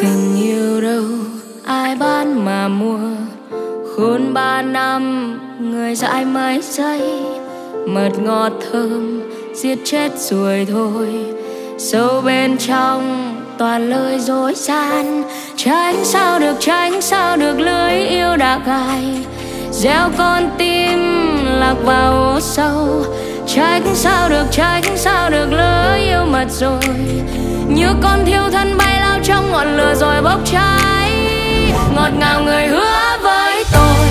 Tình yêu đâu ai bán mà mua, khôn 3 năm người dãi mãi say, mật ngọt thơm giết chết rồi thôi. Sâu bên trong toàn lời dối gian, tránh sao được lưới yêu đã gai, gieo con tim lạc vào hố sâu. Tránh sao được lưới yêu mật rồi, như con thiêu thân bay lao trong ngọn lửa rồi bốc cháy. Ngọt ngào người hứa với tôi,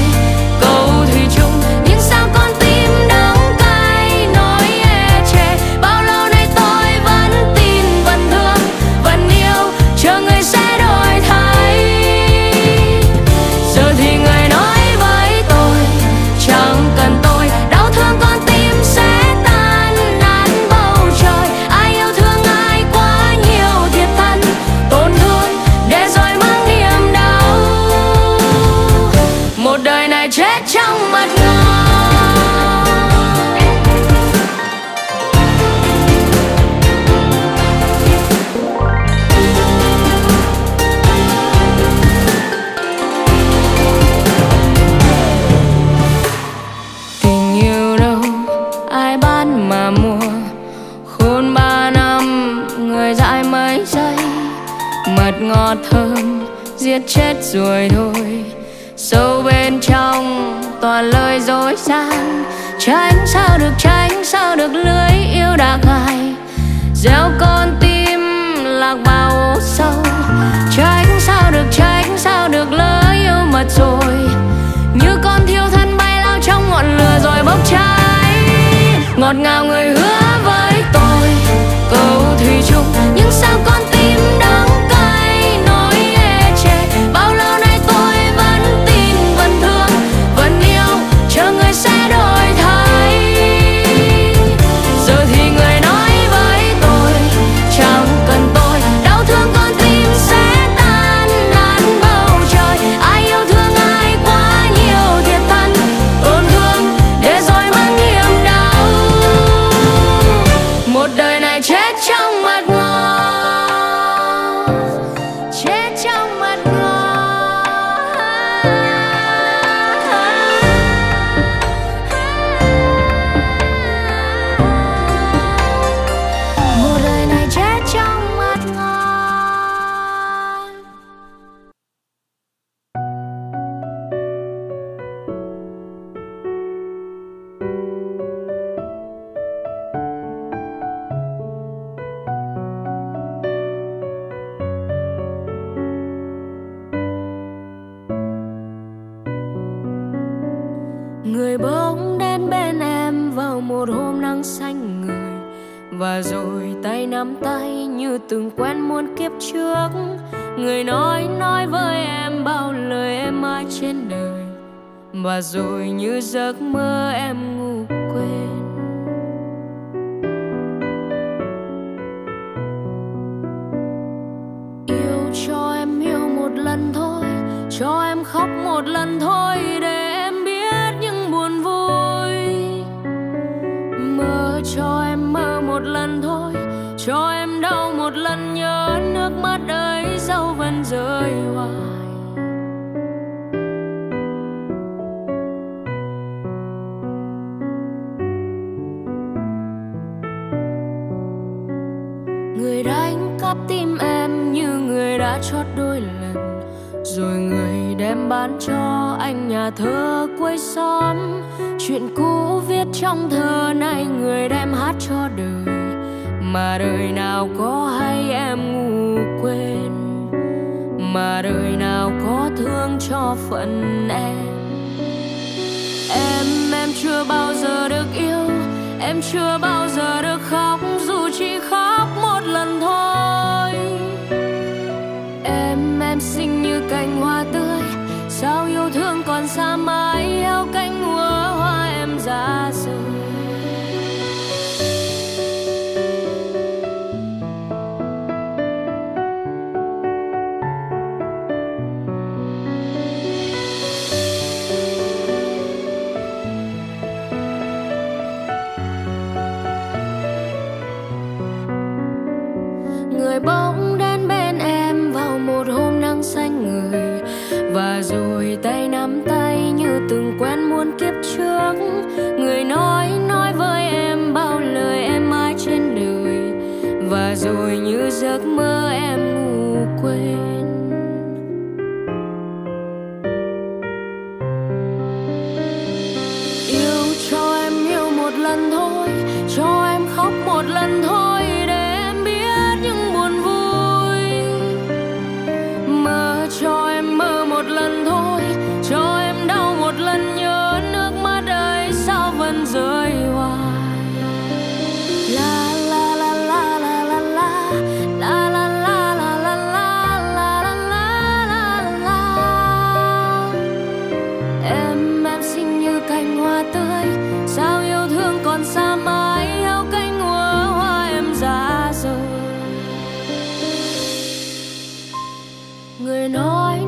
cầu thủy chung, nhưng sao con tim đắng cay nỗi ê chề. Bao lâu nay tôi vẫn tin, vẫn thương, vẫn yêu, chờ người sẽ đổi thay. Giờ thì người nói với tôi, chẳng cần tôi, đau thương con tim sẽ tan nát bầu trời. Ai yêu thương ai quá nhiều thiệt thân, tổn thương để rồi mang niềm đau. Một đời này chết trong mật ngọt. Ngọt thơm giết chết rồi thôi. Sâu bên trong toàn lời dối gian, tránh sao được lưới yêu đã gai, gieo con tim lạc vào hố sâu. Tránh sao được lưới yêu mật rồi, như con thiêu thân bay lao trong ngọn lửa rồi bốc cháy. Ngọt ngào người hứa với tôi, câu thủy chung, nhưng sao con tim đắng và rồi như giấc mơ em ngủ quên. Yêu cho em yêu một lần thôi, cho em khóc một lần thôi, để em biết những buồn vui. Mơ cho em mơ một lần thôi, cho em đau một lần, nhớ nước mắt ấy dẫu vẫn rơi hoài. Tim em như người đã chót đôi lần, rồi người đem bán cho anh nhà thơ quê xóm. Chuyện cũ viết trong thơ này người đem hát cho đời, mà đời nào có hay em ngủ quên, mà đời nào có thương cho phận em. Em chưa bao giờ được yêu, em chưa bao giờ được khóc, dù chỉ khóc một lần thôi. Em xinh như cành hoa tươi, sao yêu thương còn xa mãi, yêu cánh lúa hoa em ra rời. Bóng đến bên em vào một hôm Người nói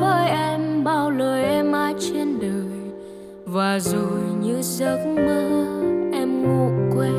với em bao lời em ái trên đời, và rồi như giấc mơ em ngủ quên.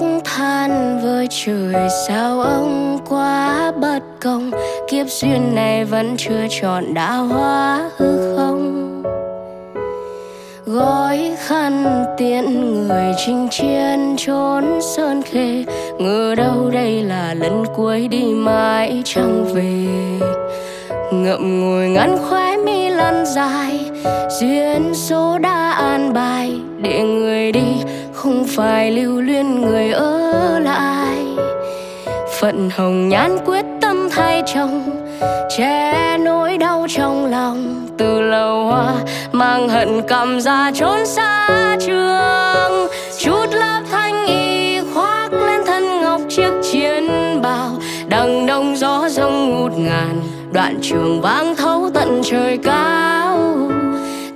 khóc than với trời, sao ông quá bất công, kiếp duyên này vẫn chưa trọn đã hóa hư không. Gói khăn tiễn người chinh chiến trốn sơn khê, ngờ đâu đây là lần cuối đi mãi chẳng về. Ngậm ngùi ngắn khóe mi lăn dài, duyên số đã an bài, để người đi không phải lưu luyến người ở lại. Phận hồng nhan quyết tâm thay chồng, che nỗi đau trong lòng từ lâu hoa, mang hận cầm ra trốn xa trường. Chút lớp thanh y khoác lên thân ngọc chiếc chiến bào, đằng đông gió rông ngút ngàn, đoạn trường vang thấu tận trời cao.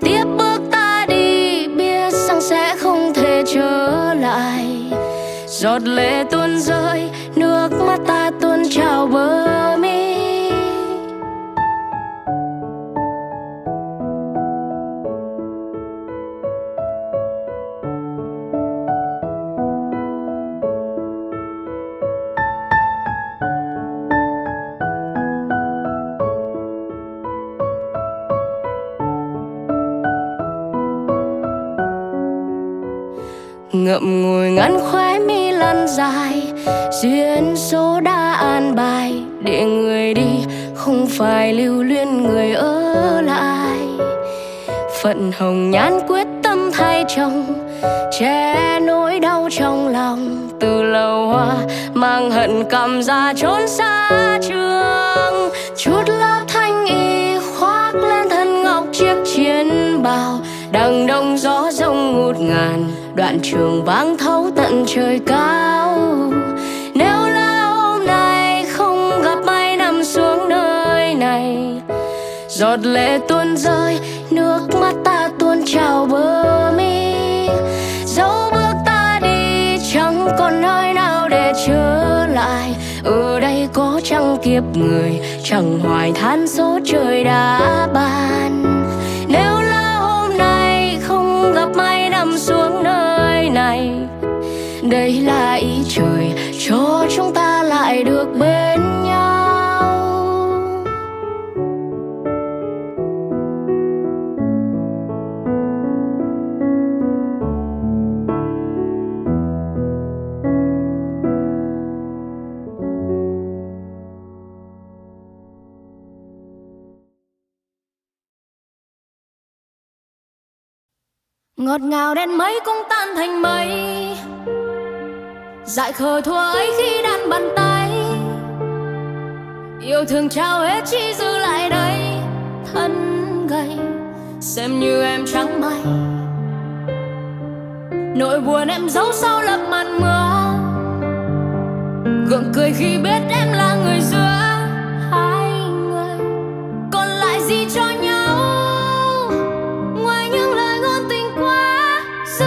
Tiếp bước ta đi, biết rằng sẽ không thể trở lại, giọt lệ tuôn rơi, nước mắt ta tuôn trào bờ mi. Ngậm ngùi ngắn khóe mi lăn dài, duyên số đã an bài, để người đi không phải lưu luyến người ở lại. Phận hồng nhan quyết tâm thay chồng, che nỗi đau trong lòng từ lâu hoa, mang hận cầm ra trốn xa trường. Chút lớp thanh y khoác lên thân ngọc chiếc chiến bào, đằng đông gió rông ngút ngàn, đoạn trường vang thấu tận trời cao. Nếu là hôm nay không gặp may nằm xuống nơi này, giọt lệ tuôn rơi, nước mắt ta tuôn trào bờ mi. Dẫu bước ta đi chẳng còn nơi nào để trở lại, ở đây có chăng kiếp người, chẳng hoài than số trời đã ban. Nếu là hôm nay không gặp may nằm xuống nơi, đây là ý trời cho chúng ta lại được bên nhau. Ngọt ngào đến mấy cũng tan thành mây, dại khờ thua ấy khi đan bàn tay. Yêu thương trao hết chỉ giữ lại đây thân gầy, xem như em trắng bay. Nỗi buồn em giấu sau lớp màn mưa, gượng cười khi biết em là người giữa hai người còn lại gì cho nhau. Ngoài những lời ngôn tình quá dư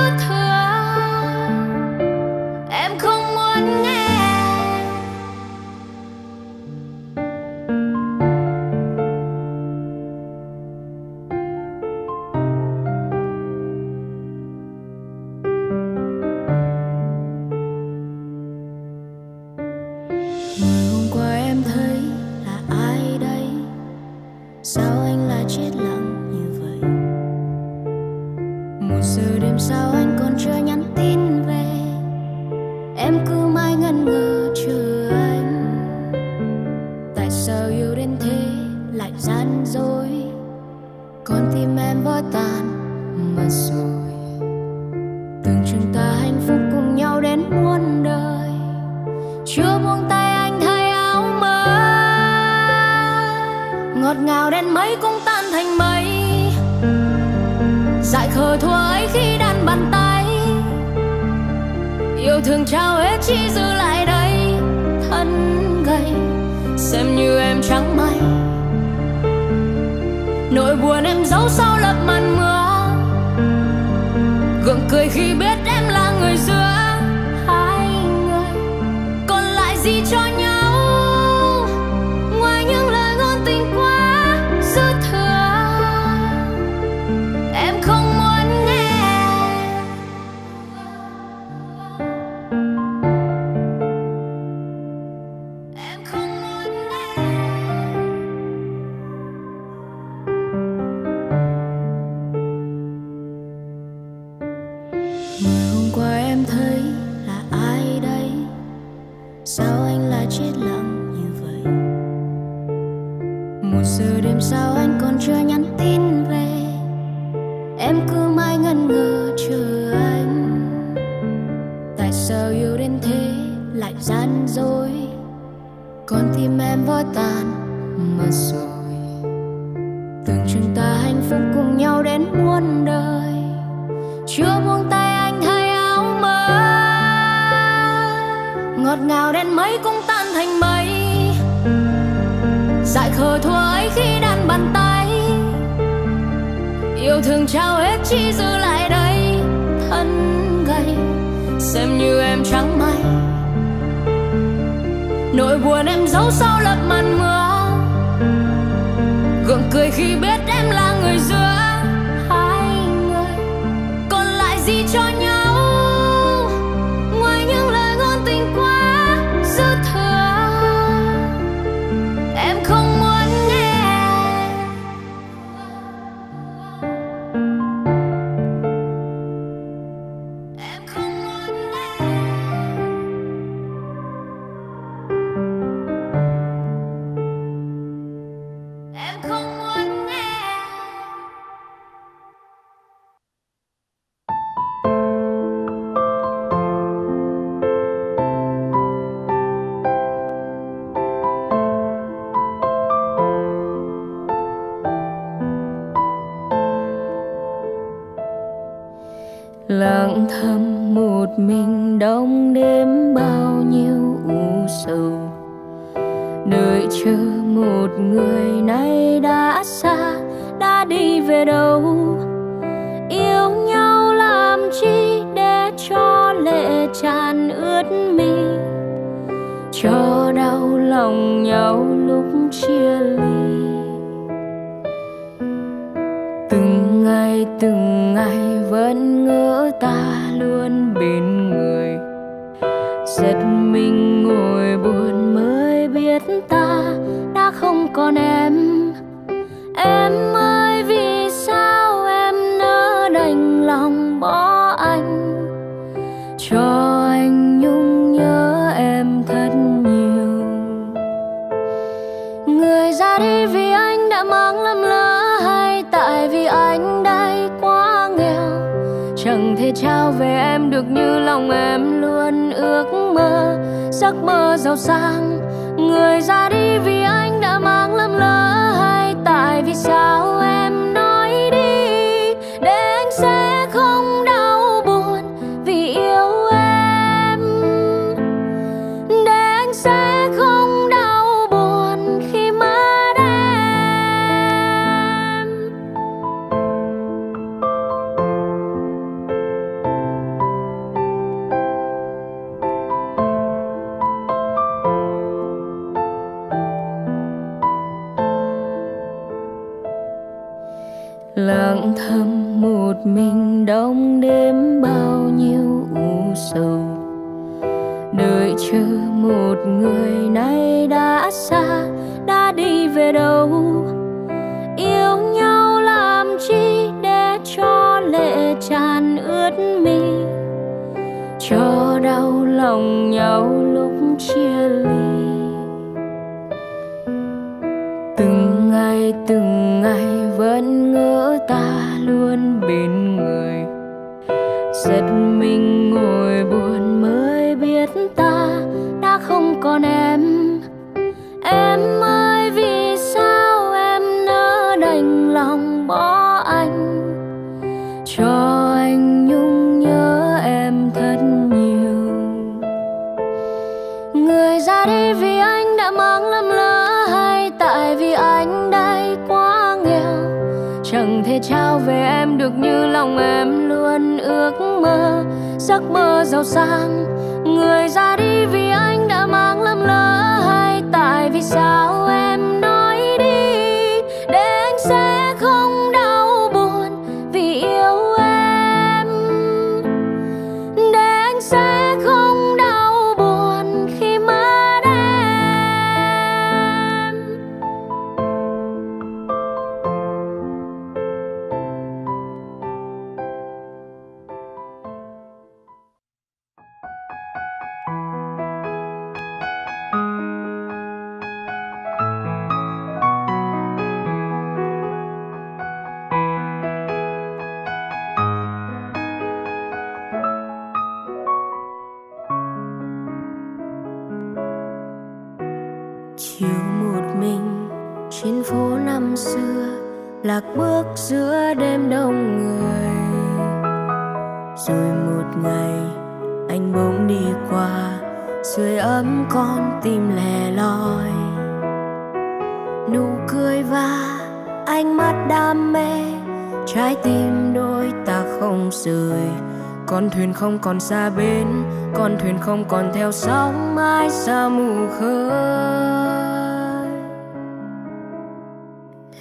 thừa, không muốn nghe. chết lặng như vậy. Một giờ đêm sao anh còn chưa nhắn tin về, em cứ mãi ngẩn ngơ chờ anh. Tại sao yêu đến thế lại gian dối, con tim em vỡ tan mà rồi. Tưởng chúng ta hạnh phúc cùng nhau đến muôn đời, chưa buông tay anh hay áo mới. Ngọt ngào đến mấy cũng tan thành mây, dại khờ thua ấy khi đan bàn tay. Yêu thương trao hết chỉ giữ lại đây thân gầy, xem như em trắng may. Nỗi buồn em giấu sau lớp màn mưa, gượng cười khi biết em là người giữa hai người còn lại gì cho nhau, ngoài những lời ngôn tình quá dư thừa. Em không muốn nghe lặng thầm một mình đong đếm bao nhiêu u sầu, đợi chờ một người nay đã xa, đã đi về đâu. Yêu nhau làm chi để cho lệ tràn ướt mi, cho đau lòng nhau lúc chia ly. Từng ngày vẫn ngỡ ta luôn bên người, giật mình ngồi buồn mới biết ta đã không còn em. Em ơi vì sao em nỡ đành lòng bỏ anh, cho anh nhung nhớ em thật nhiều. Người ra đi vì anh đã mang lầm lỡ, hay tại vì anh đã chẳng thể trao về em được như lòng em luôn ước mơ, giấc mơ giàu sang. Người ra đi vì anh đã mang lầm lỡ, hay tại vì sao em nói đi để anh sẽ không đau buồn vì yêu em, để anh sẽ không đau buồn khi mất em. Lặng thầm một mình đong đếm bao nhiêu u sầu, đợi chờ một người nay đã xa, đã đi về đâu. Yêu nhau làm chi để cho lệ tràn ướt mi, cho đau lòng nhau lúc chia ly. Từng ngày vẫn ngỡ ta luôn bên người, giật mình ngồi buồn mới biết ta đã không còn em. Em ơi vì sao em nỡ đành lòng bỏ anh, cho anh nhung nhớ em thật nhiều. Người ra đi vì anh đã mang lầm lỡ, hay tại vì anh đã chẳng thể trao về em được như lòng em luôn ước mơ, giấc mơ giàu sang. Người ra đi vì anh đã mang lầm lỡ, hay tại vì sao em nói đi để anh sẽ không đau buồn vì yêu em, để anh sẽ không đau buồn khi mất em. chiều một mình trên phố năm xưa, lạc bước giữa đêm đông người. Rồi một ngày anh bỗng đi qua, sưởi ấm con tim lẻ loi. Nụ cười và ánh mắt đam mê, trái tim đôi ta không rời. Con thuyền không còn xa bến, con thuyền không còn theo sóng mãi xa mù khơi.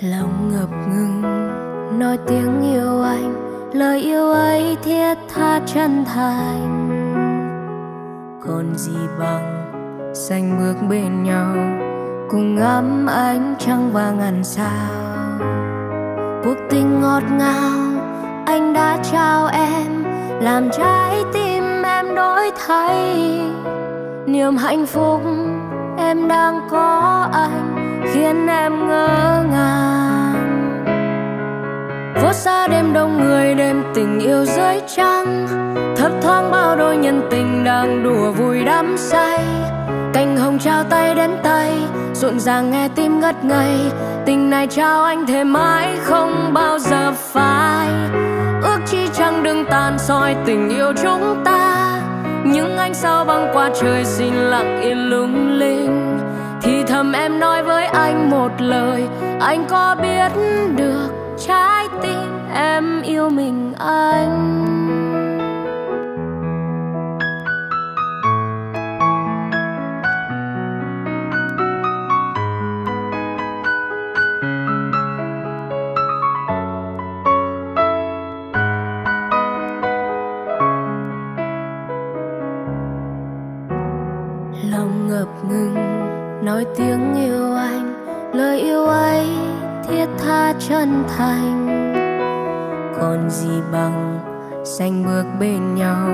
Lòng ngập ngừng nói tiếng yêu anh, lời yêu ấy thiết tha chân thành. Còn gì bằng xanh bước bên nhau, cùng ngắm ánh trăng và ngàn sao. Cuộc tình ngọt ngào anh đã trao em, làm trái tim em đổi thay. Niềm hạnh phúc em đang có anh khiến em ngỡ ngàng. Phố xa đêm đông người, đêm tình yêu dưới trăng, thấp thoáng bao đôi nhân tình đang đùa vui đắm say. Cành hồng trao tay đến tay, rộn ràng nghe tim ngất ngây. Tình này trao anh thề mãi không bao giờ phai. Ước chi trăng đừng tan soi tình yêu chúng ta, những ánh sao băng qua trời xin lặng yên lung linh. Thì thầm em nói với anh một lời, anh có biết được trái tim em yêu mình anh. Lòng ngập ngừng nói tiếng yêu anh, lời yêu ấy thiết tha chân thành. Còn gì bằng xanh bước bên nhau,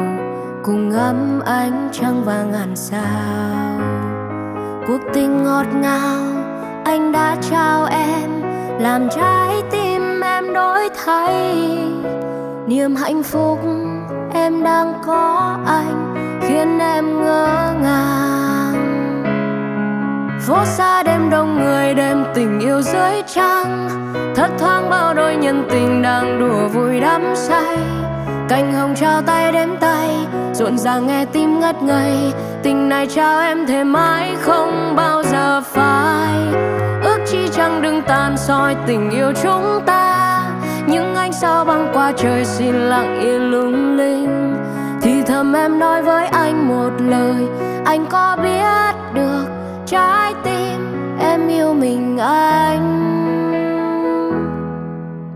cùng ngắm ánh trăng và ngàn sao. Cuộc tình ngọt ngào anh đã trao em, làm trái tim em đổi thay. Niềm hạnh phúc em đang có anh khiến em ngỡ ngàng. Phố xa đêm đông người, đêm tình yêu dưới trăng, thất thoáng bao đôi nhân tình đang đùa vui đắm say. Cành hồng trao tay đếm tay, rộn ràng nghe tim ngất ngây. Tình này trao em thề mãi không bao giờ phai. Ước chi trăng đừng tan soi tình yêu chúng ta, những ánh sao băng qua trời xin lặng yên lung linh. Thì thầm em nói với anh một lời, anh có biết được trái tim em yêu mình anh.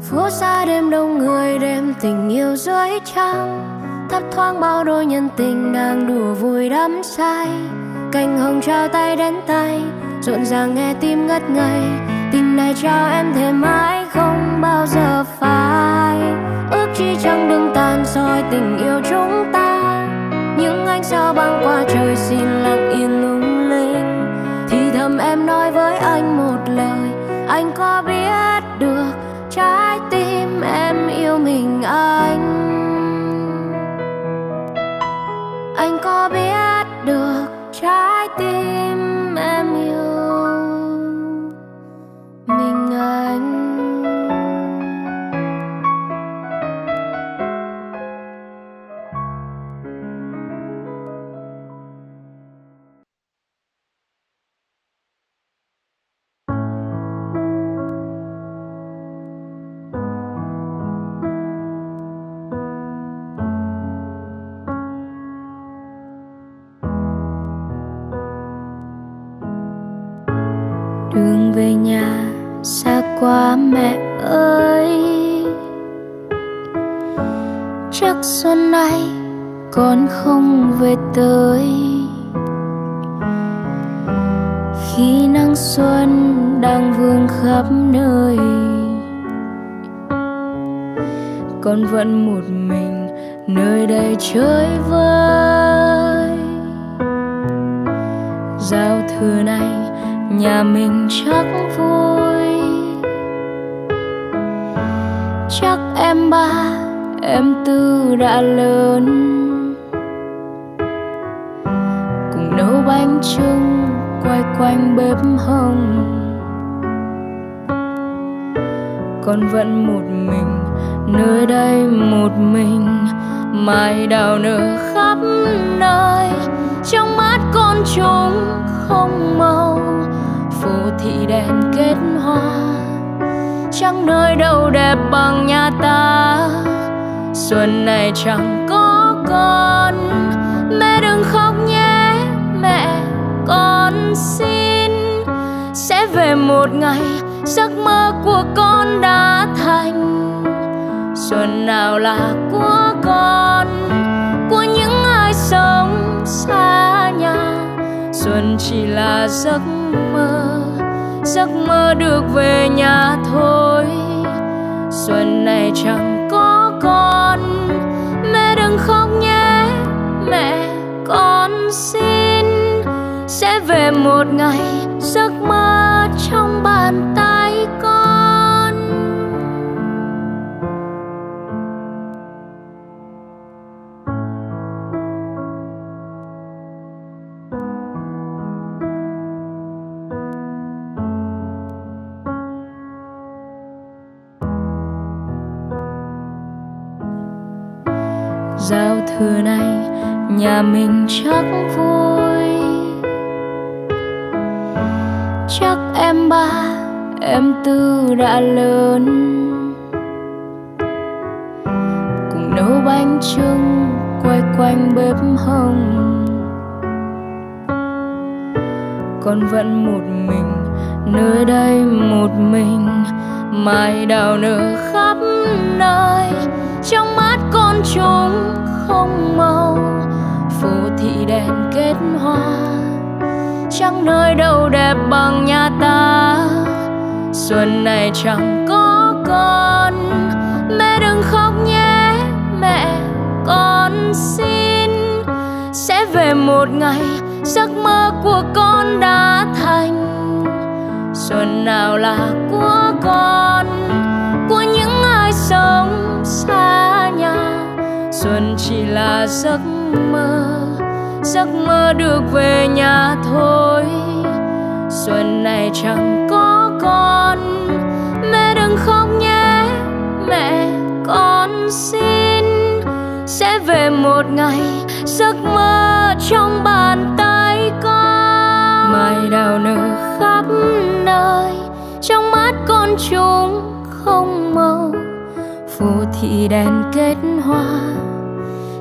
Phố xa đêm đông người, đêm tình yêu dưới trăng, thấp thoáng bao đôi nhân tình đang đùa vui đắm say. Cành hồng trao tay đến tay, rộn ràng nghe tim ngất ngây. Tình này trao em thề mãi không bao giờ phai. Ước chi trăng đừng tan soi tình yêu chúng ta, những ánh sao băng qua trời xin lặng yên lung linh. Em nói với anh một lời, anh có biết được trái tim em yêu mình anh. Anh có biết được trái tim em yêu mình anh. Đường về nhà xa quá mẹ ơi, chắc xuân nay con không về tới. Khi nắng xuân đang vương khắp nơi, con vẫn một mình nơi đây chơi vơi. Giao thừa này nhà mình chắc vui, chắc em ba em tư đã lớn, cùng nấu bánh chưng quay quanh bếp hông. Con vẫn một mình nơi đây, một mình mai đào nở khắp nơi. Trong mắt con chúng không màu, phố thị đèn kết hoa, chẳng nơi đâu đẹp bằng nhà ta. Xuân này chẳng có con, mẹ đừng khóc nhé mẹ, con xin. Sẽ về một ngày giấc mơ của con đã thành. Xuân nào là của con, của những ai sống xa nhà. Xuân chỉ là giấc mơ được về nhà thôi. Xuân này chẳng có con, mẹ đừng khóc nhé mẹ, con xin. Sẽ về một ngày giấc mơ trong bàn tay con. Giao thừa này nhà mình chắc vui, chắc em ba em tư đã lớn, cùng nấu bánh chưng quay quanh bếp hông. Con vẫn một mình nơi đây, một mình mai đào nở khắp nơi. Trong mắt con chúng không màu, phố thị đèn kết hoa, chẳng nơi đâu đẹp bằng nhà ta. Xuân này chẳng có con, mẹ đừng khóc nhé mẹ, con xin. Sẽ về một ngày giấc mơ của con đã thành. Xuân nào là của con, của những ai sống xa nhà. Xuân chỉ là giấc mơ được về nhà thôi. Xuân này chẳng có con, mẹ đừng khóc nhé mẹ, con xin. Sẽ về một ngày giấc mơ trong bàn tay con. Mai đào nở khắp nơi, trong mắt con chúng không màu, phố thị đèn kết hoa,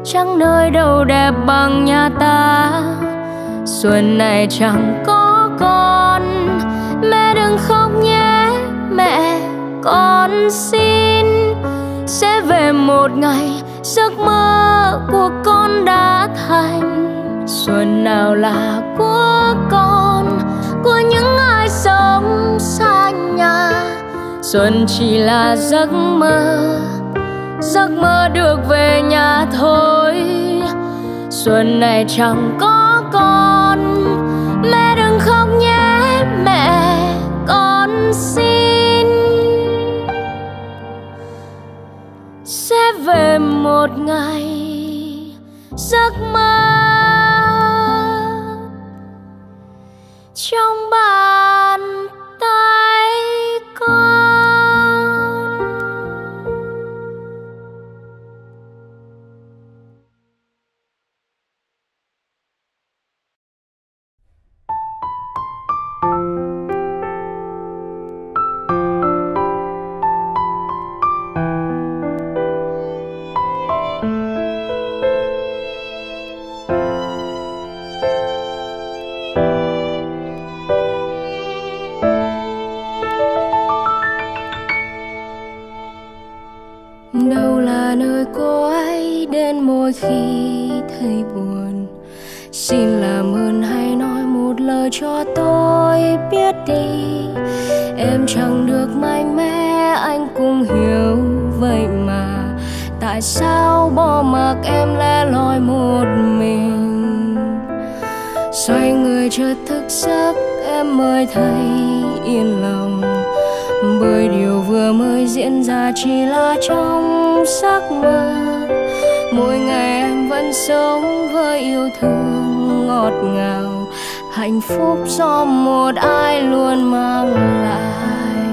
chẳng nơi đâu đẹp bằng nhà ta. Xuân này chẳng có con, mẹ đừng khóc nhé mẹ, con xin. Sẽ về một ngày giấc mơ của con đã thành. Xuân nào là của con, của những ai sống xa nhà. Xuân chỉ là giấc mơ được về nhà thôi. Xuân này chẳng có con, mẹ đừng khóc nhé mẹ, con xin. Sẽ về một ngày giấc mơ trong bàn tay con. Đâu là nơi cô ấy đến mỗi khi thấy buồn. Xin làm ơn hãy nói một lời cho tôi biết đi. Em chẳng được mạnh mẽ, anh cũng hiểu vậy mà. Tại sao bỏ mặc em lẻ loi một mình? Xoay người chợt thức giấc, em mới thấy yên lòng. Bởi điều vừa mới diễn ra chỉ là trong giấc mơ. Mỗi ngày em vẫn sống với yêu thương ngọt ngào. hạnh phúc do một ai luôn mang lại.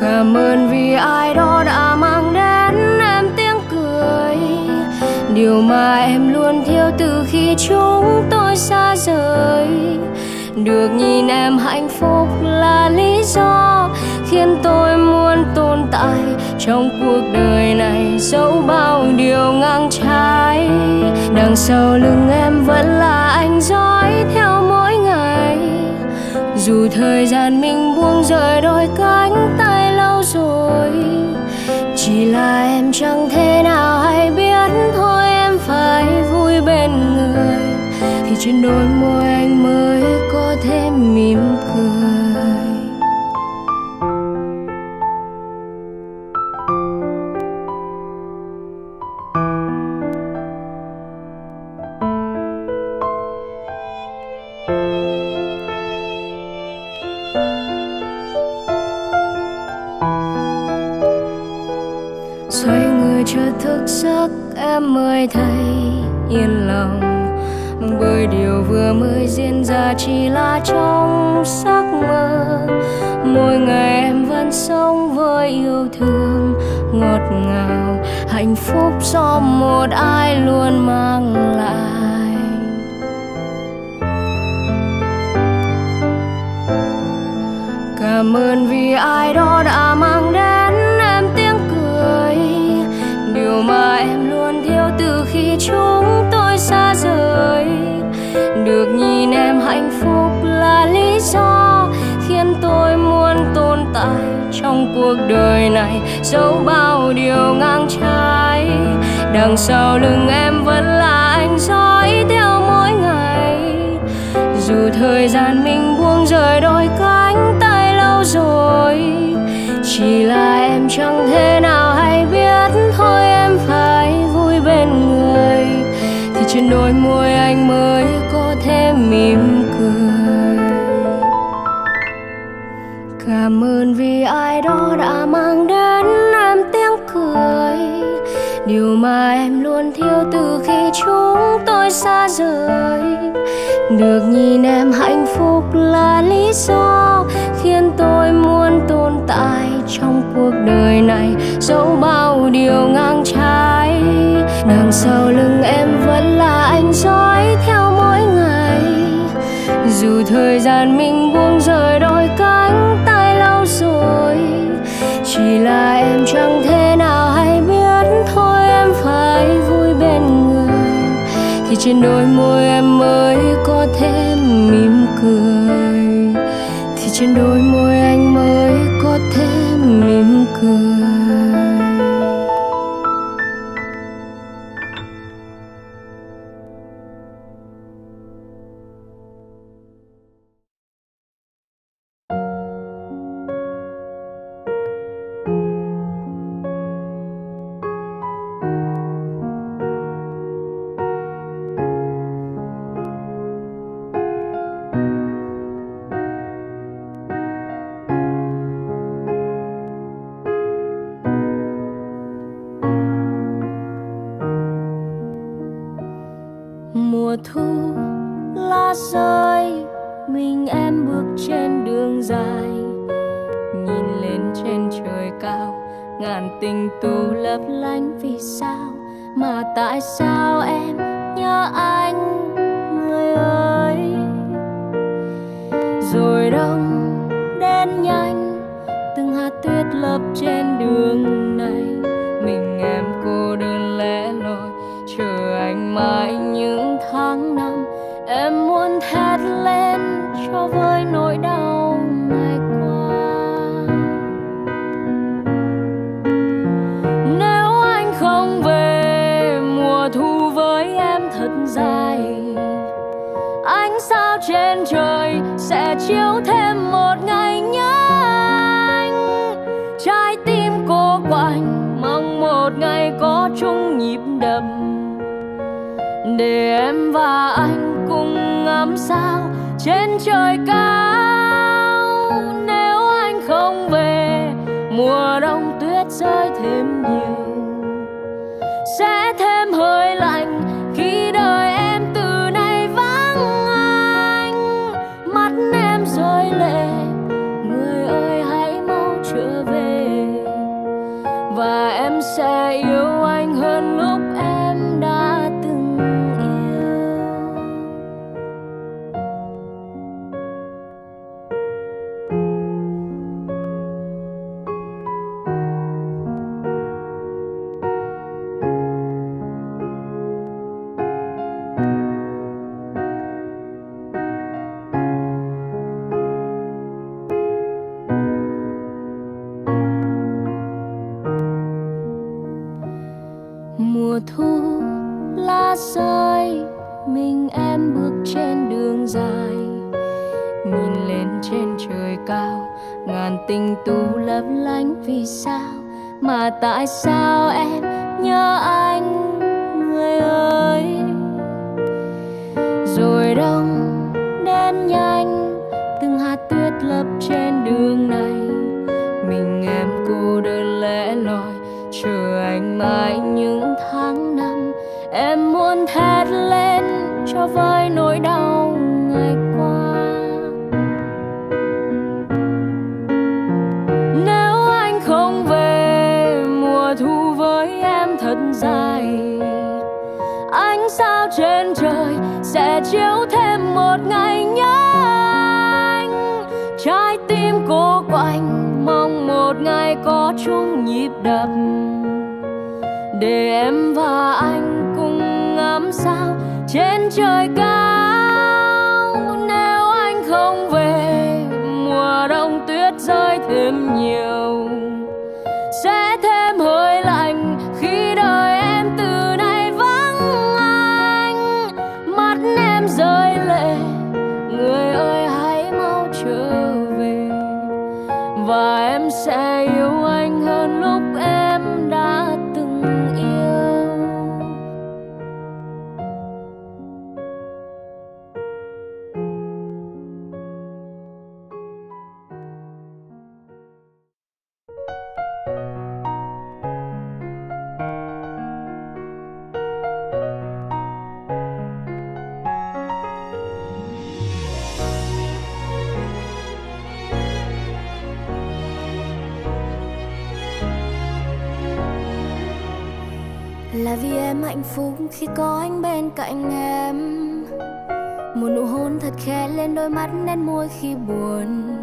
Cảm ơn vì ai đó đã mang đến em tiếng cười, điều mà em luôn thiếu từ khi chúng tôi xa rời. Được nhìn em hạnh phúc là lý do khiến tôi muốn tồn tại trong cuộc đời này, dẫu bao điều ngang trái. Đằng sau lưng em vẫn là anh dõi theo mỗi ngày, dù thời gian mình buông rời đôi cánh tay lâu rồi. Chỉ là em chẳng thể nào hay biết thôi, em phải vui bên người thì trên đôi môi anh mới có thêm mỉm cười. Xoay người chợt thức giấc, em mới thấy yên lòng, bởi điều vừa mới diễn ra chỉ là trong giấc mơ. Mỗi ngày em vẫn sống với yêu thương ngọt ngào, hạnh phúc do một ai luôn mang lại. Cảm ơn vì ai đó đã mang đến em tiếng cười, điều mà em luôn thiếu từ khi chúng tôi xa rời. Được nhìn em hạnh phúc là lý do khiến tôi muốn tồn tại trong cuộc đời này, dẫu bao điều ngang trái. Đằng sau lưng em vẫn là anh dõi theo mỗi ngày, dù thời gian mình buông rời đôi cánh tay lâu rồi. Chỉ là em chẳng thể nào hay biết thôi, em phải vui bên người thì trên đôi môi anh mới có thêm mỉm cười. Cảm ơn vì ai đó đã mang đến em tiếng cười, điều mà em luôn thiếu từ khi chúng tôi xa rời. Được nhìn em hạnh phúc là lý do khiến tôi muốn tồn tại trong cuộc đời này, dẫu bao điều ngang trái. Đằng sau lưng em vẫn là anh dõi theo mỗi ngày, dù thời gian mình buông rời đôi cánh tay lâu rồi. Chỉ là em chẳng thể nào hay biết thôi, em phải vui bên người thì trên đôi môi em mới có thêm mỉm cười, thì trên đôi môi anh mới có thêm mỉm cười. Mùa đông tuyết rơi thêm nhiều sẽ thêm hơi lạnh. lá rơi, mình em bước trên đường dài, nhìn lên trên trời cao, ngàn tình tú lấp lánh. Vì sao mà tại sao em nhớ anh người ơi? Rồi đông đến nhanh, từng hạt tuyết lấp trên đường này, mình em cô đơn lẻ loi chờ anh mãi những tháng năm. Em muốn thét lên cho vơi nỗi đau ngày qua. Nếu anh không về, mùa thu với em thật dài, ánh sao trên trời sẽ chiếu thêm một ngày nhớ anh. Trái tim cô quạnh mong một ngày có chung nhịp đập, để em và anh cùng ngắm sao trên trời cao. Nếu anh không về, mùa đông tuyết rơi thêm nhiều, sẽ thêm hơi lạnh khi đời em từ nay vắng anh. Mắt em rơi lệ, người ơi hãy mau trở về, và em sẽ yêu anh hơn lúc em đã từng yêu. Là vì em hạnh phúc khi có anh bên cạnh em, một nụ hôn thật khẽ lên đôi mắt nét môi khi buồn.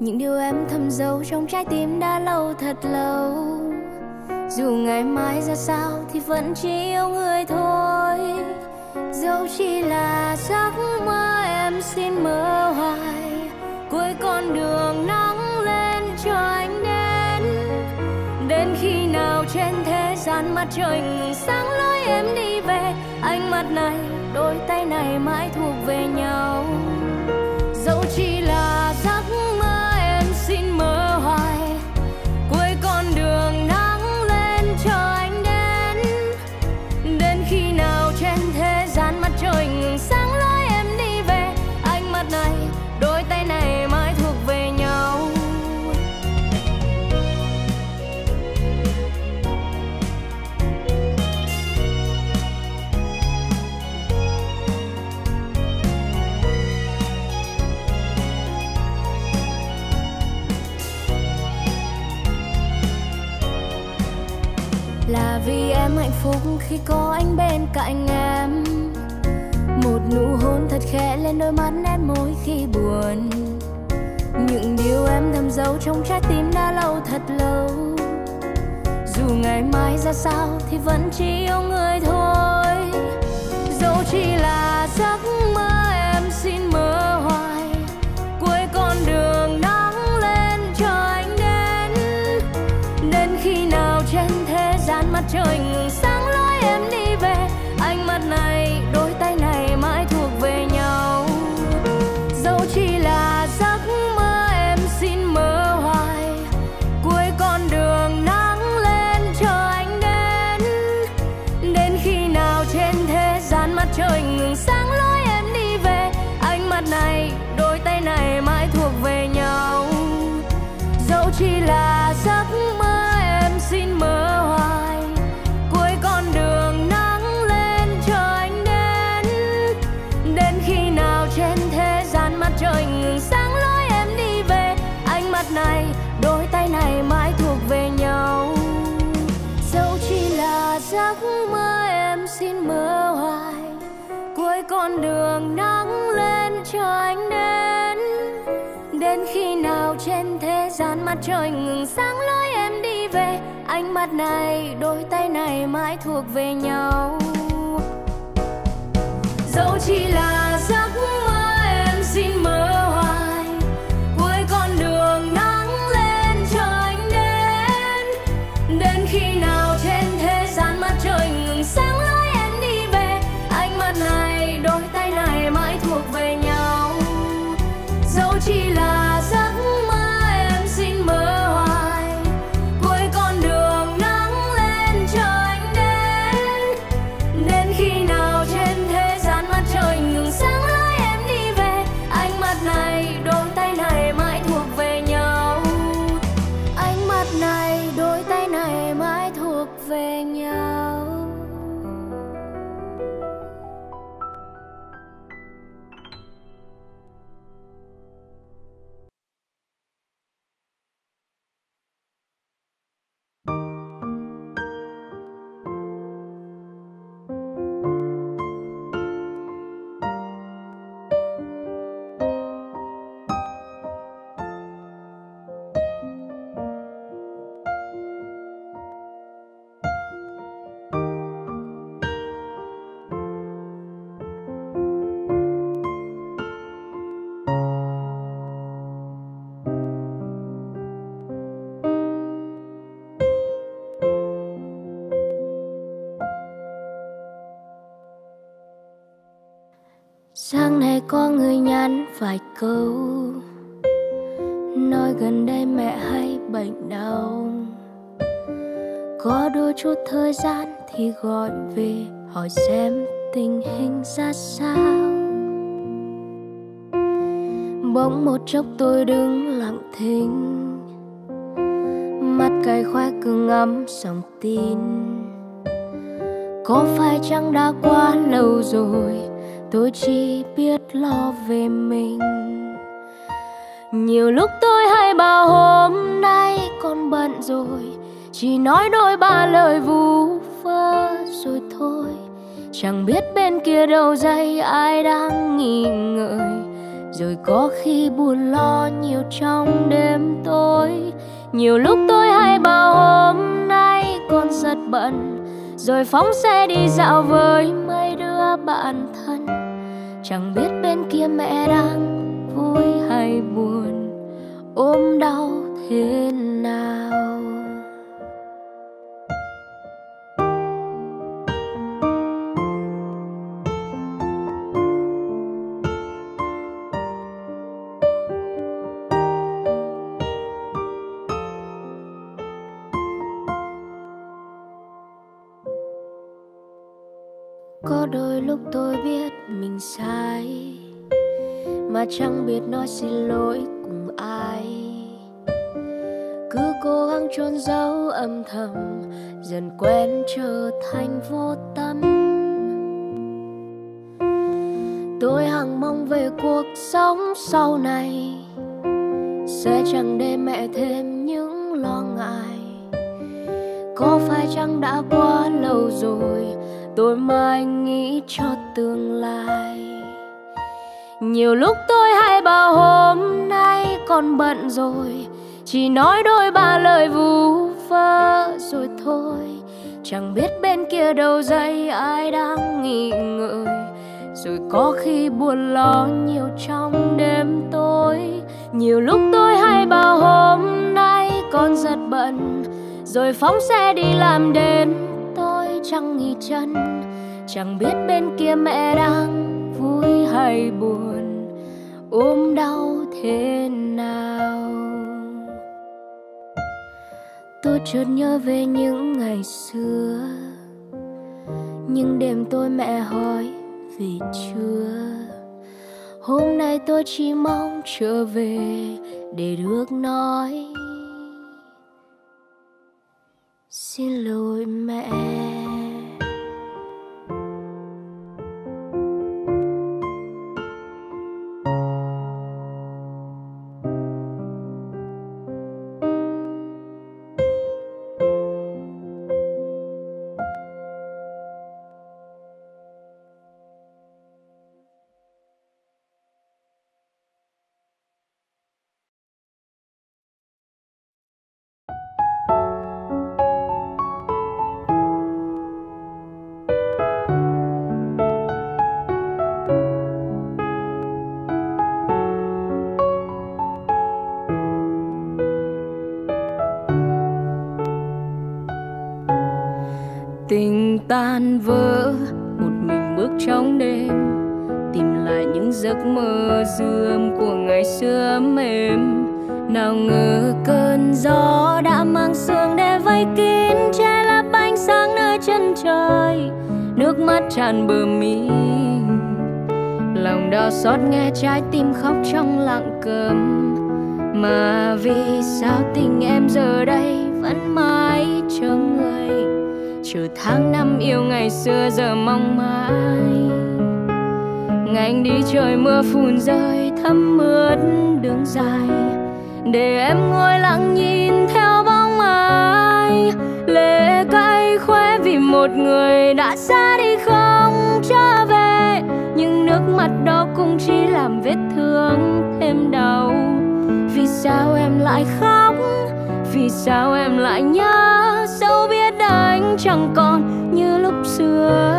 Những điều em thầm giấu trong trái tim đã lâu thật lâu, dù ngày mai ra sao thì vẫn chỉ yêu người thôi. Dẫu chỉ là giấc mơ em xin mơ hoài, cuối con đường nắng lên cho anh đến. Đến khi nào trên thế gian mặt trời ngừng sáng lối em đi về, ánh mắt này, đôi tay này mãi thuộc về nhau. Dẫu chỉ là giấc mơ em xin mơ hoài, cuối con đường nắng lên cho anh đến. Đến khi nào trên thế gian mặt trời ngừng sáng lối em đi về, ánh mắt này, đôi tay này mãi thuộc về nhau. Là vì em hạnh phúc khi có anh bên cạnh em, một nụ hôn thật khẽ lên đôi mắt nét môi khi buồn. Những điều em thầm giấu trong trái tim đã lâu thật lâu, dù ngày mai ra sao thì vẫn chỉ yêu người thôi. Dẫu chỉ là giấc mơ em xin mơ hoài, cuối con đường nắng lên cho anh đến. Đến khi nào trên thế gian mặt trời ngừng sáng lối em đi về, ánh mắt này, đôi tay này mãi thuộc về nhau. Dẫu chỉ là giấc mơ em xin mơ hoài, cuối con đường nắng lên cho anh đến. Đến khi nào trên thế gian mặt trời ngừng sáng lối em đi về, ánh mắt này, đôi tay này mãi thuộc về nhau. Dẫu chỉ là giấc mơ em xin mơ hoài, cuối con đường nắng lên cho anh đến. Đến khi nào trên thế gian mặt trời ngừng sáng lối em đi về, ánh mắt này, đôi tay này mãi thuộc về nhau. Dẫu chỉ là giấc mơ em xin mơ hoài, cuối con đường nắng lên cho anh đến. Đến khi nào trên thế gian mặt trời ngừng sáng lối em đi về, ánh mắt này, đôi tay này mãi thuộc về nhau. Dẫu chỉ là giấc mơ em xin mơ hoài, cuối con đường nắng lên cho anh đến. Đến khi nào trên thế gian mặt trời ngừng sáng lối em Sáng nay có người nhắn vài câu, nói gần đây mẹ hay bệnh đau. Có đôi chút thời gian thì gọi về hỏi xem tình hình ra sao. Bỗng một chốc tôi đứng lặng thinh, mắt cay khoái cứ ngắm dòng tin. Có phải chăng đã quá lâu rồi tôi chỉ biết lo về mình. Nhiều lúc tôi hay bảo hôm nay con bận rồi, chỉ nói đôi ba lời vu vơ rồi thôi. Chẳng biết bên kia đầu dây ai đang nghĩ ngợi, rồi có khi buồn lo nhiều trong đêm tối. Nhiều lúc tôi hay bảo hôm nay con rất bận, rồi phóng xe đi dạo với mấy đứa bạn thân. Chẳng biết bên kia mẹ đang vui hay buồn, ôm đau thế nào. Có đôi lúc tôi biết mình sai, mà chẳng biết nói xin lỗi cùng ai. Cứ cố gắng trốn giấu âm thầm, dần quen trở thành vô tâm. Tôi hằng mong về cuộc sống sau này sẽ chẳng để mẹ thêm những lo ngại. Có phải chăng đã quá lâu rồi tôi mãi nghĩ cho tương lai. Nhiều lúc tôi hay bảo hôm nay con bận rồi, chỉ nói đôi ba lời vu vơ rồi thôi. Chẳng biết bên kia đầu dây ai đang nghĩ ngợi, rồi có khi buồn lo nhiều trong đêm tối. Nhiều lúc tôi hay bảo hôm nay con rất bận, rồi phóng xe đi làm đến tôi chẳng nghỉ chân. Chẳng biết bên kia mẹ đang vui hay buồn, ôm đau thế nào. Tôi chợt nhớ về những ngày xưa, những đêm tôi mẹ hỏi vì chưa. Hôm nay tôi chỉ mong trở về để được nói xin lỗi mẹ. Tình tan vỡ, một mình bước trong đêm, tìm lại những giấc mơ dương của ngày xưa ấm êm. Nào ngờ cơn gió đã mang sương để vây kín, che lấp ánh sáng nơi chân trời. Nước mắt tràn bờ mi, lòng đau xót nghe trái tim khóc trong lặng câm. Mà vì sao tình em giờ đây vẫn mãi chờ người? Trừ tháng năm yêu ngày xưa giờ mong mãi. Ngày anh đi trời mưa phùn rơi thấm mướt đường dài, để em ngồi lặng nhìn theo bóng ai. Lệ cay khóe vì một người đã xa đi không trở về, nhưng nước mắt đó cũng chỉ làm vết thương thêm đau. Vì sao em lại khóc? Vì sao em lại nhớ? Dẫu biết anh chẳng còn như lúc xưa.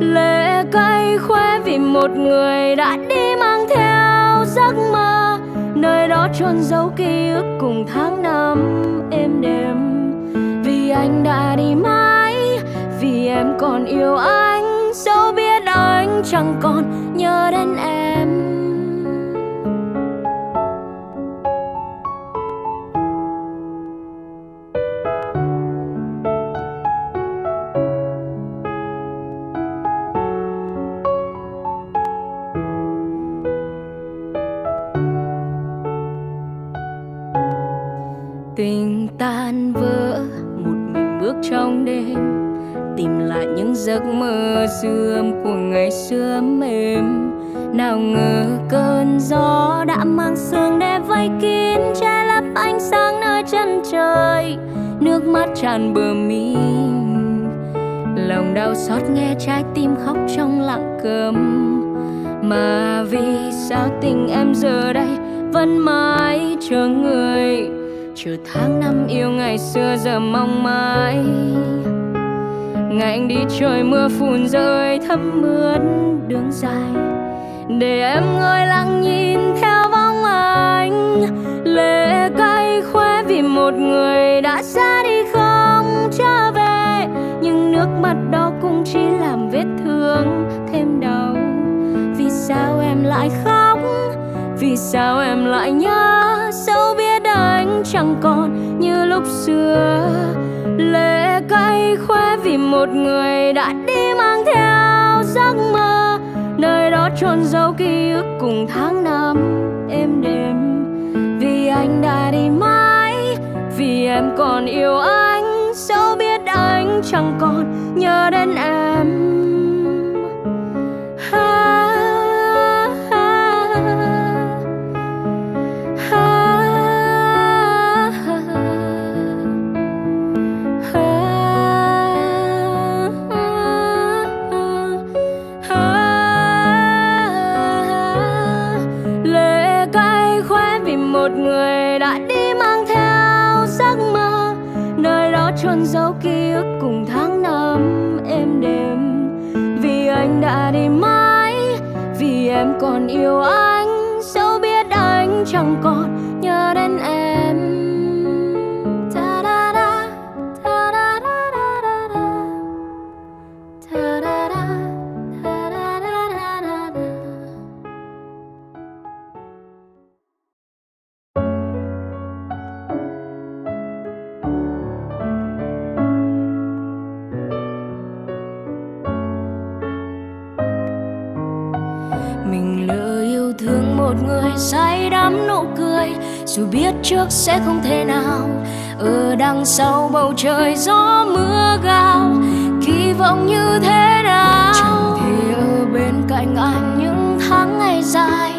Lệ cay khoe vì một người đã đi mang theo giấc mơ, nơi đó chôn giấu ký ức cùng tháng năm êm đềm. Vì anh đã đi mãi, vì em còn yêu anh, dẫu biết anh cũng chẳng còn nhớ đến em. Tình tan vỡ, một mình bước trong đêm, tìm lại những giấc mơ xưa của ngày xưa mềm. Nào ngờ cơn gió đã mang sương để vây kín, che lấp ánh sáng nơi chân trời. Nước mắt tràn bờ mi, lòng đau xót nghe trái tim khóc trong lặng câm. Mà vì sao tình em giờ đây vẫn mãi chờ người, chờ tháng năm yêu ngày xưa giờ mong mãi. Ngày anh đi trời mưa phùn rơi thấm mướt đường dài, để em ngồi lặng nhìn theo bóng anh. Lệ cay khóe vì một người đã xa đi không trở về, nhưng nước mắt đó cũng chỉ làm vết thương thêm đau. Vì sao em lại khóc, vì sao em lại nhớ, dẫu biết anh chẳng còn như lúc xưa. Lệ cay khóe vì một người đã đi mang theo giấc mơ, nơi đó chôn giấu ký ức cùng tháng năm êm đềm. Vì anh đã đi mãi, vì em còn yêu anh, dẫu biết anh chẳng còn nhớ đến em. Một người đã đi mang theo giấc mơ, nơi đó chôn giấu ký ức cùng tháng năm êm đềm. Vì anh đã đi mãi, vì em còn yêu anh, dẫu biết anh chẳng còn nhớ đến em. Say đắm nụ cười dù biết trước sẽ không thể nào, ở đằng sau bầu trời gió mưa gào. Kỳ vọng như thế nào chẳng thể ở bên cạnh anh những tháng ngày dài,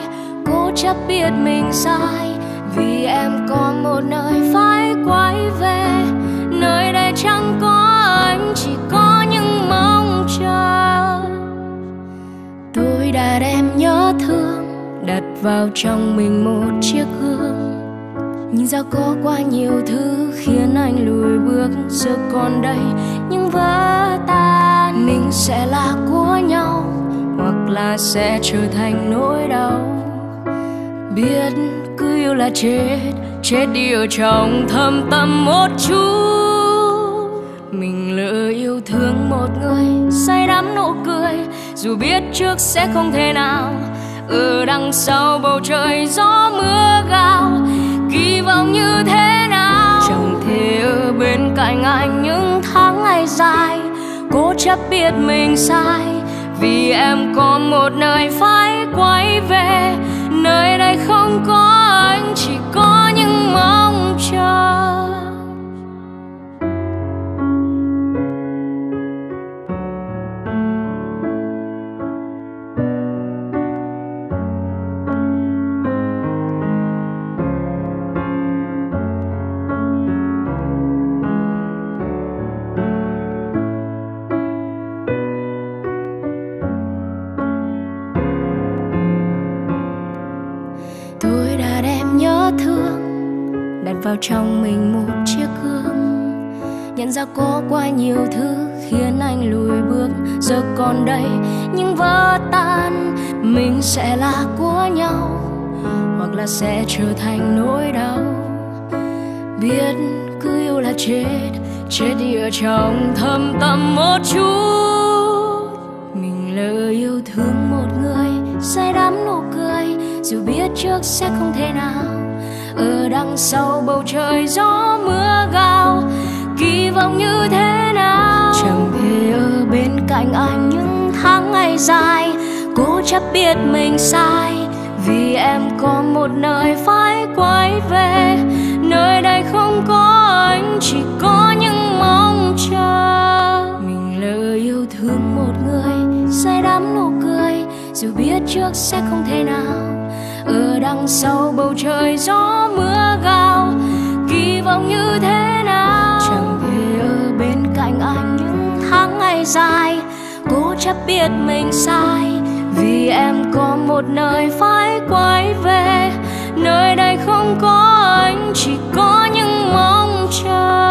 cố chấp biết mình sai vì em có một nơi phải quay về. Nơi đây chẳng có anh, chỉ có những mong chờ. Tôi đã đem nhớ thương đặt vào trong mình một chiếc gương, nhưng dạo có quá nhiều thứ khiến anh lùi bước. Giờ còn đây những vỡ tan, mình sẽ là của nhau hoặc là sẽ trở thành nỗi đau. Biết cứ yêu là chết, chết đi ở trong thâm tâm một chút. Mình lỡ yêu thương một người say đắm nụ cười dù biết trước sẽ không thể nào, ở đằng sau bầu trời gió mưa gào. Kỳ vọng như thế nào chẳng thể ở bên cạnh anh những tháng ngày dài, cố chấp biết mình sai vì em có một nơi phải quay về. Nơi đây không có anh, chỉ có những mong chờ. Vào trong mình một chiếc gương, nhận ra có quá nhiều thứ khiến anh lùi bước. Giờ còn đây những vỡ tan, mình sẽ là của nhau hoặc là sẽ trở thành nỗi đau. Biết cứ yêu là chết, chết đi ở trong thâm tâm một chút. Mình lỡ yêu yêu thương một người say đắm nụ cười, dù biết trước sẽ không thể nào ở đằng sau bầu trời gió mưa gào. Kỳ vọng như thế nào chẳng thể ở bên cạnh anh những tháng ngày dài, cố chấp biết mình sai vì em có một nơi phải quay về. Nơi đây không có anh, chỉ có những mong chờ. Mình lỡ yêu thương một người say đắm nụ cười, dù biết trước sẽ không thể nào ở đằng sau bầu trời gió mưa gào. Kỳ vọng như thế nào chẳng thể ở bên cạnh anh những tháng ngày dài, cố chấp biết mình sai vì em có một nơi phải quay về. Nơi đây không có anh, chỉ có những mong chờ.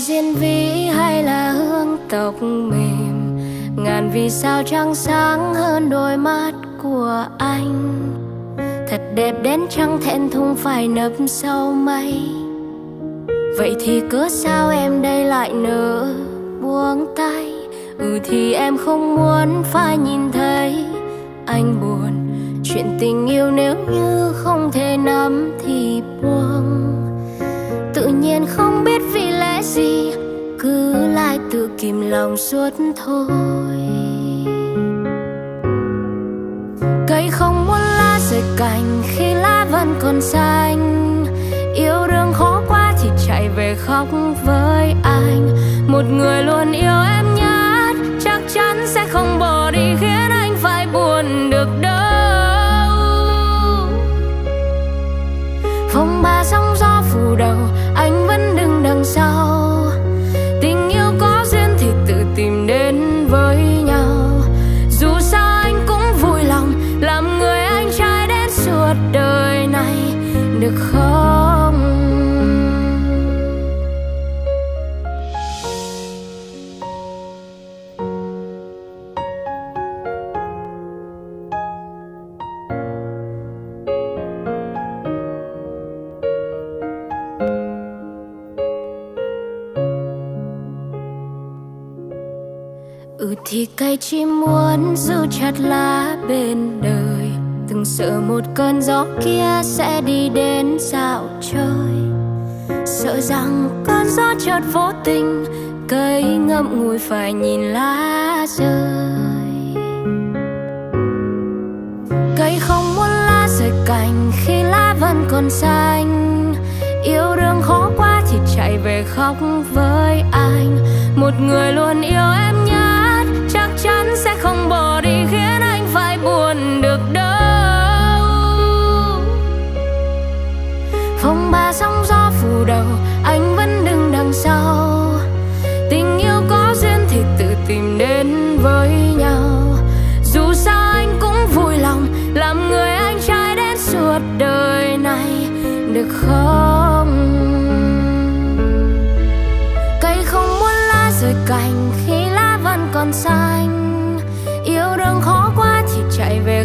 Diên vĩ hay là hương tóc mềm, ngàn vì sao trăng sáng hơn đôi mắt của anh. Thật đẹp đến trăng thẹn thùng phải nấp sau mây. Vậy thì cớ sao em đây lại nỡ buông tay? Thì em không muốn phải nhìn thấy anh buồn. Chuyện tình yêu nếu như không thể nắm thì buông. Tự nhiên không biết vì lẽ gì cứ lại tự kìm lòng suốt thôi. Cây không muốn lá rời cành khi lá vẫn còn xanh. Yêu đương khó quá thì chạy về khóc với anh. Một người luôn yêu em nhé, chắc chắn sẽ không bỏ đi khiến anh phải buồn được đâu. Phong ba sóng gió phù đầu, anh vẫn đứng đằng sau. Tình yêu có duyên thì tự tìm đến với nhau. Dù sao anh cũng vui lòng làm người anh trai đến suốt đời này, được không? Thì cây chỉ muốn giữ chặt lá bên đời, từng sợ một cơn gió kia sẽ đi đến dạo chơi. Sợ rằng cơn gió chợt vô tình, cây ngậm ngùi phải nhìn lá rơi. Cây không muốn lá rời cành khi lá vẫn còn xanh. Yêu đương khó quá thì chạy về khóc với anh. Một người luôn yêu em nhé, chắc chắn sẽ không bỏ đi khiến anh phải buồn được đâu. Phong ba sóng gió phù đầu, anh vẫn đứng đằng sau. Tình yêu có duyên thì tự tìm đến với nhau. Dù sao anh cũng vui lòng làm người anh trai đến suốt đời này, được không? Cây không muốn lá rời cành khi lá vẫn còn xanh. Yêu đương khó quá thì chạy về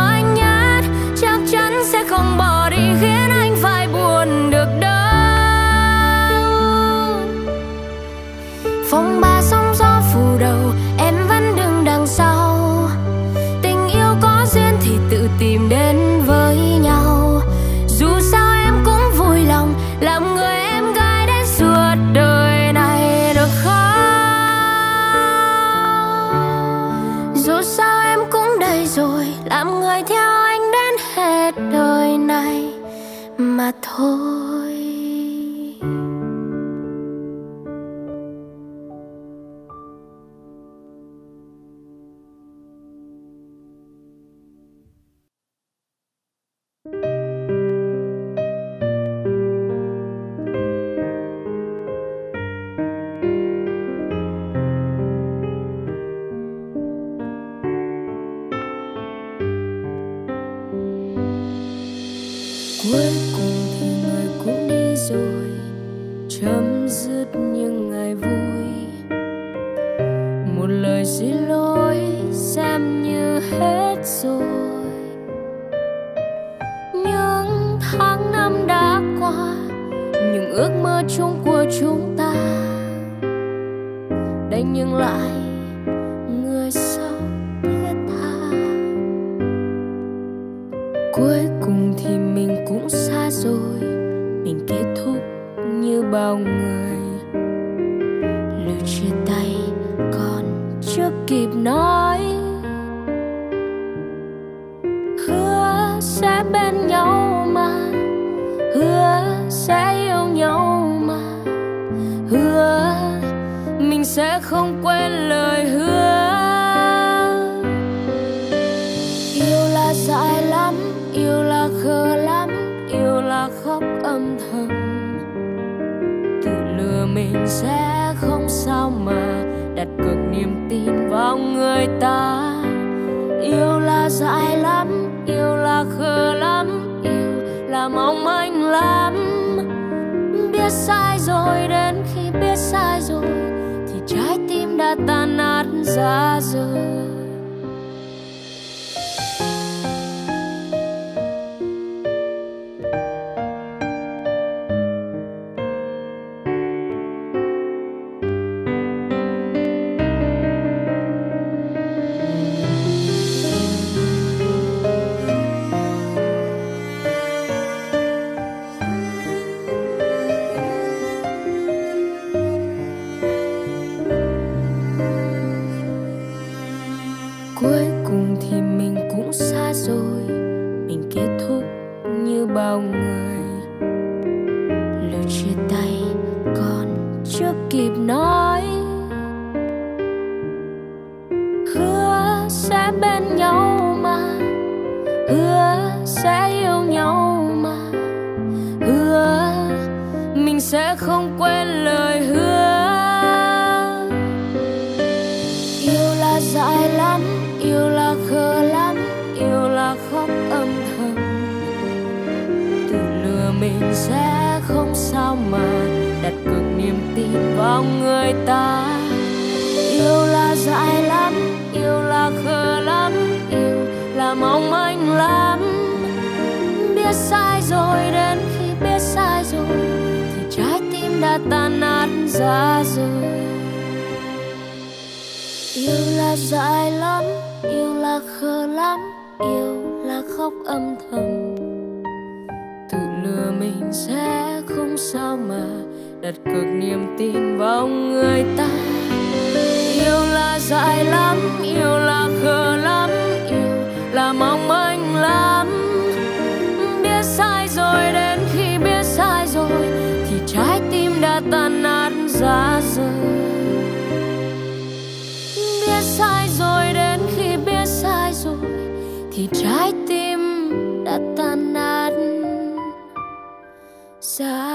anh nhất, chắc chắn sẽ không bỏ đi khiến anh phải buồn được đâu. Phong ba sóng gió phù đầu, em vẫn đứng đằng sau. Tình yêu có duyên thì tự tìm đến với nhau. Dù sao em cũng vui lòng làm người em gái đến suốt đời. Dù sao em cũng đây rồi, làm người theo anh đến hết đời này mà thôi. rồi chấm dứt những ngày vui. Một lời xin lỗi xem như hết rồi. Những tháng năm đã qua, những ước mơ chung của chúng ta đành nhưng lại người sau thiết tha. Cuối cùng thì mình cũng xa rồi, mình kết thúc như bao người. Lời chia tay còn chưa kịp nói, hứa sẽ bên nhau mà, hứa sẽ yêu nhau mà, hứa mình sẽ không quên lời hứa. Yêu là dại lắm, yêu là khờ lắm, yêu là khóc âm thầm. Tự lừa mình sẽ không sao mà đặt cược niềm tin vào người ta. Yêu là dại lắm, yêu là khờ lắm, yêu là mong manh lắm. Biết sai rồi, đến khi biết sai rồi thì trái tim đã tan nát ra rồi. Cuối cùng thì mình cũng xa rồi, mình kết thúc như bao người. Lời chia tay còn chưa kịp nói, hứa sẽ bên nhau mà, hứa sẽ yêu nhau mà, hứa mình sẽ không quên lời hứa. Yêu là dại lắm, yêu là khờ lắm, yêu là khóc âm thầm. Tự lừa mình sẽ không sao mà đặt cược niềm tin vào người ta. Yêu là dại lắm, yêu là khờ lắm, yêu là mong manh lắm. Biết sai rồi, đến khi biết sai rồi thì trái tim đã tan nát ra rồi. Yêu là dại lắm, yêu là khờ lắm, yêu là khóc âm thầm. Tự lừa mình sẽ không sao mà đặt cược niềm tin vào người ta. Yêu là dại lắm, yêu là khờ lắm, yêu là mong manh lắm. Biết sai rồi, đến khi biết sai rồi thì trái tim đã tan nát ra rồi. Sai rồi, đến khi biết sai rồi thì trái tim đã tan nát ra.